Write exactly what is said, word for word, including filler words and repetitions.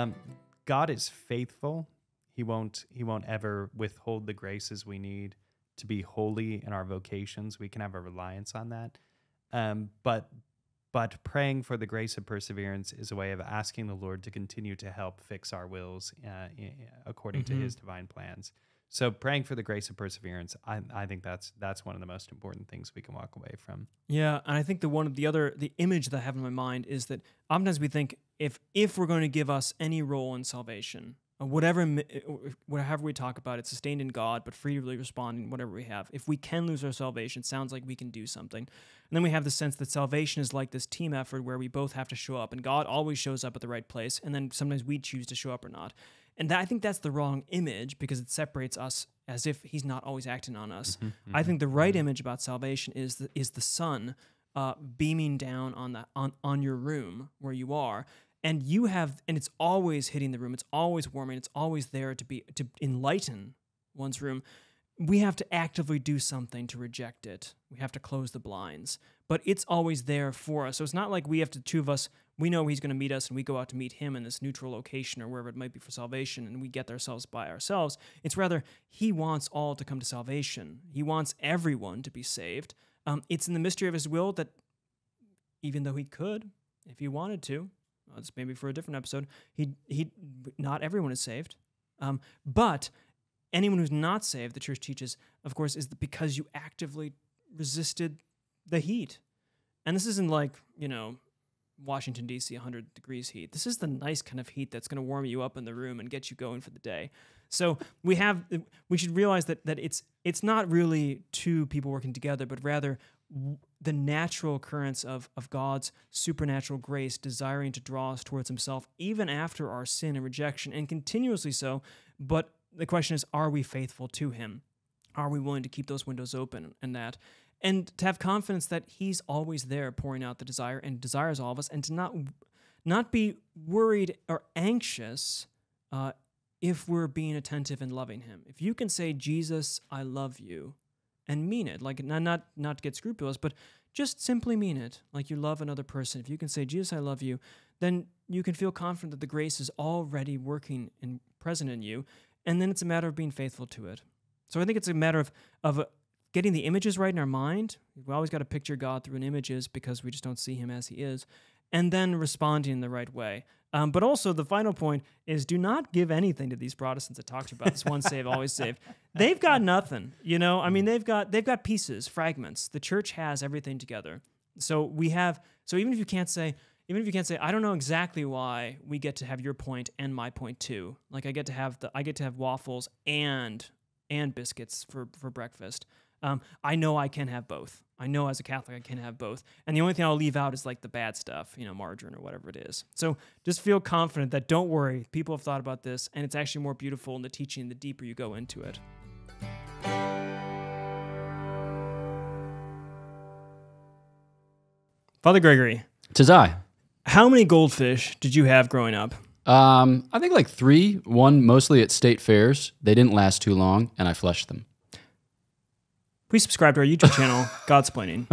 Um, God is faithful. He won't, he won't ever withhold the graces we need to be holy in our vocations. We can have a reliance on that. Um, but, but praying for the grace of perseverance is a way of asking the Lord to continue to help fix our wills uh, according mm-hmm. to his divine plans. So praying for the grace of perseverance, I, I think that's that's one of the most important things we can walk away from. Yeah, and I think the one the other the image that I have in my mind is that oftentimes we think if if we're going to give us any role in salvation, or whatever whatever we talk about, it's sustained in God, but freely responding whatever we have. If we can lose our salvation, it sounds like we can do something. And then we have the sense that salvation is like this team effort where we both have to show up, and God always shows up at the right place, and then sometimes we choose to show up or not. And that, I think that's the wrong image because it separates us as if he's not always acting on us. Mm-hmm, mm-hmm, I think the right mm-hmm. image about salvation is the, is the sun uh, beaming down on, the, on, on your room where you are, and you have, and it's always hitting the room, it's always warming, it's always there to be to enlighten one's room. We have to actively do something to reject it. We have to close the blinds. But it's always there for us. So it's not like we have to, two of us, we know he's going to meet us and we go out to meet him in this neutral location or wherever it might be for salvation and we get ourselves by ourselves. It's rather he wants all to come to salvation. He wants everyone to be saved. Um, it's in the mystery of his will that even though he could, if he wanted to, well, it's maybe for a different episode, he, he, not everyone is saved. Um, but anyone who's not saved, the church teaches, of course, is that because you actively resisted the heat. And this isn't like, you know, Washington, D C, one hundred degrees heat. This is the nice kind of heat that's going to warm you up in the room and get you going for the day. So we have, we should realize that that it's it's not really two people working together, but rather the natural occurrence of, of God's supernatural grace desiring to draw us towards himself even after our sin and rejection, and continuously so. But the question is, are we faithful to him? Are we willing to keep those windows open and that? And to have confidence that he's always there pouring out the desire and desires all of us, and to not not be worried or anxious uh, if we're being attentive and loving him. If you can say, Jesus, I love you, and mean it, like not, not, not to get scrupulous, but just simply mean it, like you love another person. If you can say, Jesus, I love you, then you can feel confident that the grace is already working and present in you, and then it's a matter of being faithful to it. So I think it's a matter of, of a, getting the images right in our mind. We always got to picture God through an images because we just don't see him as he is, and then responding in the right way. Um, but also the final point is do not give anything to these Protestants I talked about, this once saved, always saved. They've got nothing, you know? I mean, they've got, they've got pieces, fragments. The church has everything together. So we have, so even if you can't say, even if you can't say, I don't know exactly why we get to have your point and my point too. Like I get to have the, I get to have waffles and, and biscuits for, for breakfast. Um, I know I can have both. I know as a Catholic I can have both. And the only thing I'll leave out is like the bad stuff, you know, margarine or whatever it is. So just feel confident that don't worry, people have thought about this, and it's actually more beautiful in the teaching the deeper you go into it. Father Gregory. Tis I. How many goldfish did you have growing up? Um, I think like three, one mostly at state fairs. They didn't last too long, and I flushed them. Please subscribe to our YouTube channel, Godsplaining.